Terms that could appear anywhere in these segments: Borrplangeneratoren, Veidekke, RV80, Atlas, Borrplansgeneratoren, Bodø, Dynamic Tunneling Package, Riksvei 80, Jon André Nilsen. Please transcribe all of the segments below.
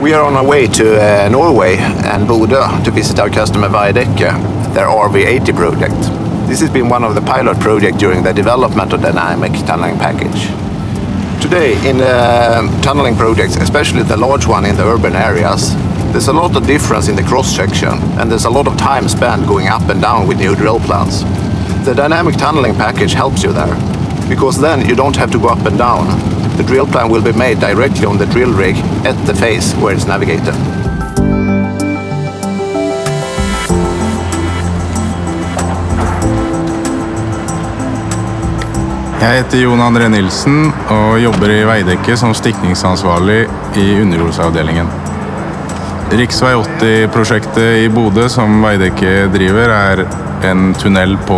We are on our way to Norway and Bodø to visit our customer Veidekke, their RV80 project. This has been one of the pilot projects during the development of the dynamic tunneling package. Today in the tunneling projects, especially the large one in the urban areas, there's a lot of difference in the cross-section and there's a lot of time spent going up and down with new drill plans. The dynamic tunneling package helps you there, because then you don't have to go up and down. The drill plan will be made directly on the drill rig at the face where it's navigated. Jeg heter Jon André Nilsen og jobber i Veidekke som stikningsansvarlig i underjordsavdelingen. Riksvei 80-prosjektet i Bodø som Veidekke driver en tunnel på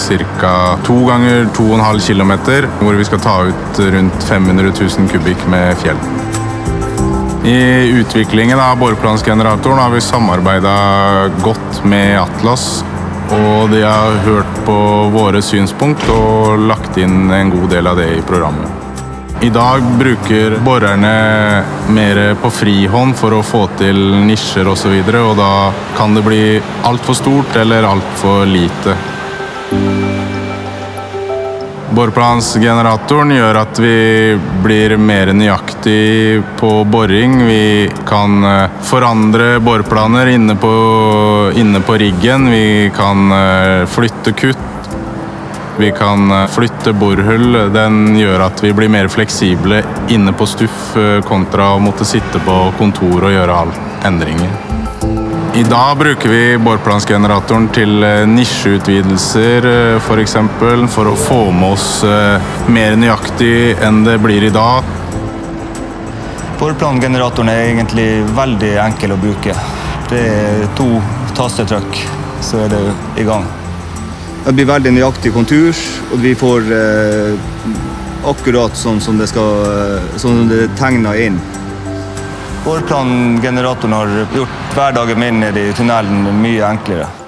ca. 2 ganger 2,5 kilometer, hvor vi skal ta ut rundt 500 000 kubikk med fjell. I utviklingen av Borrplansgeneratoren har vi samarbeidet godt med Atlas, og de har hørt på våre synspunkt og lagt inn en god del av det i programmet. I dag bruker borrerne mer på frihånd for å få til nisjer og så videre, og da kan det bli alt for stort eller alt for lite. Borrplansgeneratoren gjør at vi blir mer nøyaktig på boring. Vi kan forandre borrplaner inne på riggen, vi kan flytte kutt. Vi kan flytte borhull. Den gjør at vi blir mer fleksible inne på stuff kontra å måtte sitte på kontor og gjøre alle endringer. I dag bruker vi borrplansgeneratoren til nisjeutvidelser for eksempel, for å få med oss mer nøyaktig enn det blir i dag. Borrplangeneratoren er egentlig veldig enkel å bruke. Det er 2 tastetrykk, så er det i gang. Det blir veldig nøyaktig kontur, og vi får akkurat sånn som det er tegnet inn. Borrplangeneratoren har gjort hverdagen min nede i tunnelen mye enklere.